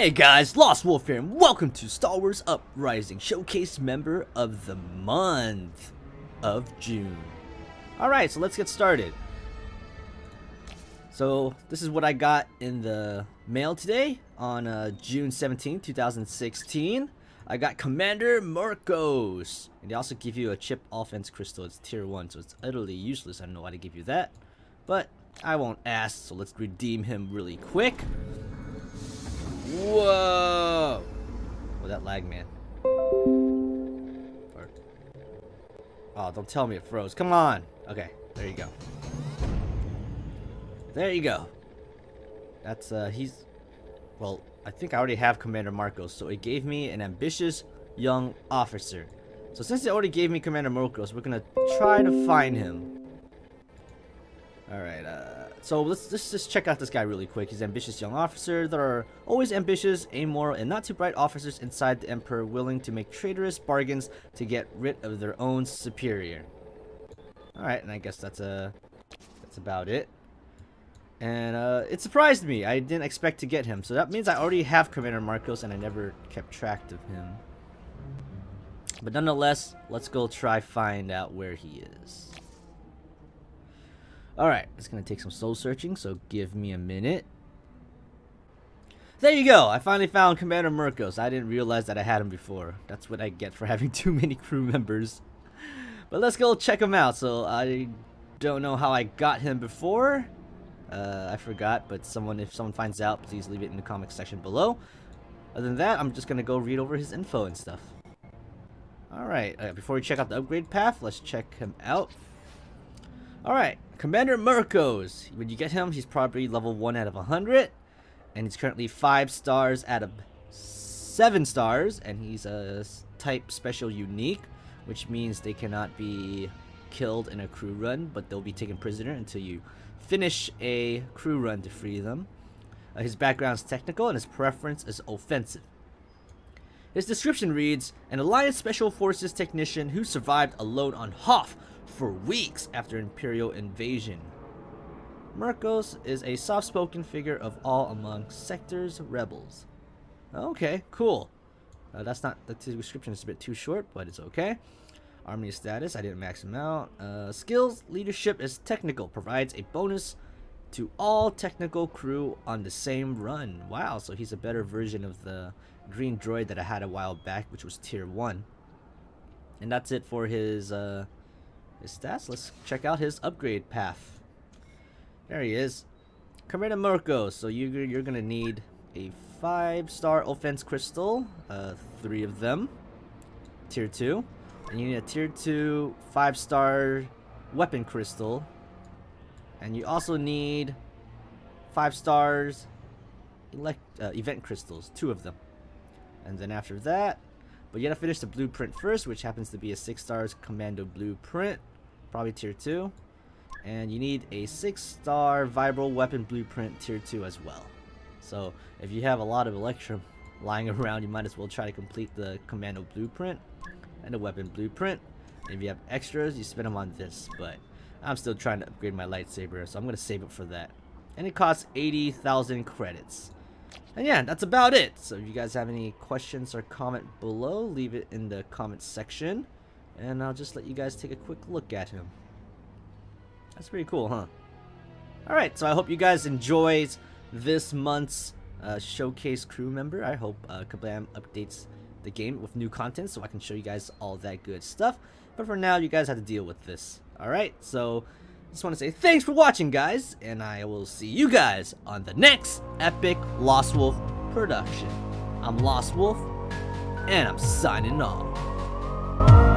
Hey guys, Lost Wolf here, and welcome to Star Wars Uprising, Showcase Member of the Month of June. Alright, so let's get started. So, this is what I got in the mail today on June 17, 2016. I got Commander Mercos, and they also give you a chip offense crystal. It's tier 1, so it's utterly useless. I don't know why they give you that, but I won't ask, so let's redeem him really quick. Whoa! Oh, that lag, man. Oh, don't tell me it froze. Come on! Okay, there you go. There you go. That's, he's... Well, I think I already have Commander Mercos, so it gave me an ambitious young officer. So since it already gave me Commander Mercos, we're gonna try to find him. Alright, so let's just check out this guy really quick. He's an ambitious young officer. There are always ambitious, amoral, and not too bright officers inside the Emperor willing to make traitorous bargains to get rid of their own superior. Alright, and I guess that's about it. And it surprised me. I didn't expect to get him. So that means I already have Commander Mercos and I never kept track of him. But nonetheless, let's go try find out where he is. Alright, it's gonna take some soul searching, so give me a minute. There you go! I finally found Commander Mercos. I didn't realize that I had him before. That's what I get for having too many crew members. But let's go check him out. So I don't know how I got him before. I forgot, but if someone finds out, please leave it in the comment section below. Other than that, I'm just gonna go read over his info and stuff. Alright, before we check out the upgrade path, let's check him out. Alright, Commander Mercos. When you get him, he's probably level 1 out of 100. And he's currently 5 stars out of 7 stars. And he's a type special unique, which means they cannot be killed in a crew run, but they'll be taken prisoner until you finish a crew run to free them. His background is technical and his preference is offensive. His description reads, an Alliance Special Forces technician who survived alone on Hoth for weeks after Imperial invasion. Mercos is a soft-spoken figure of all among sectors rebels. Okay, cool. That's not the description. It's a bit too short, but it's okay. Army status, I didn't max him out. Skills, leadership is technical. Provides a bonus to all technical crew on the same run. Wow, so he's a better version of the green droid that I had a while back, which was tier 1. And that's it for his stats. Let's check out his upgrade path. There he is. Commander Mercos. So you're gonna need a 5-star offense crystal, 3 of them, tier 2. And you need a tier 2 5-star weapon crystal. And you also need 5-star event crystals, 2 of them. And then after that, but you gotta finish the blueprint first, which happens to be a 6-star commando blueprint, probably tier 2. And you need a 6-star vibral weapon blueprint, tier 2 as well. So if you have a lot of Electrum lying around, you might as well try to complete the commando blueprint and a weapon blueprint. If you have extras, you spend them on this, but I'm still trying to upgrade my lightsaber, so I'm gonna save it for that. And it costs 80,000 credits. And yeah, that's about it. So if you guys have any questions or comment below, leave it in the comment section, and I'll just let you guys take a quick look at him. That's pretty cool, huh? Alright, so I hope you guys enjoyed this month's showcase crew member. I hope Kabam updates the game with new content so I can show you guys all that good stuff, but for now you guys have to deal with this. Alright, so just want to say thanks for watching, guys, and I will see you guys on the next epic Lost Wolf production. I'm Lost Wolf, and I'm signing off.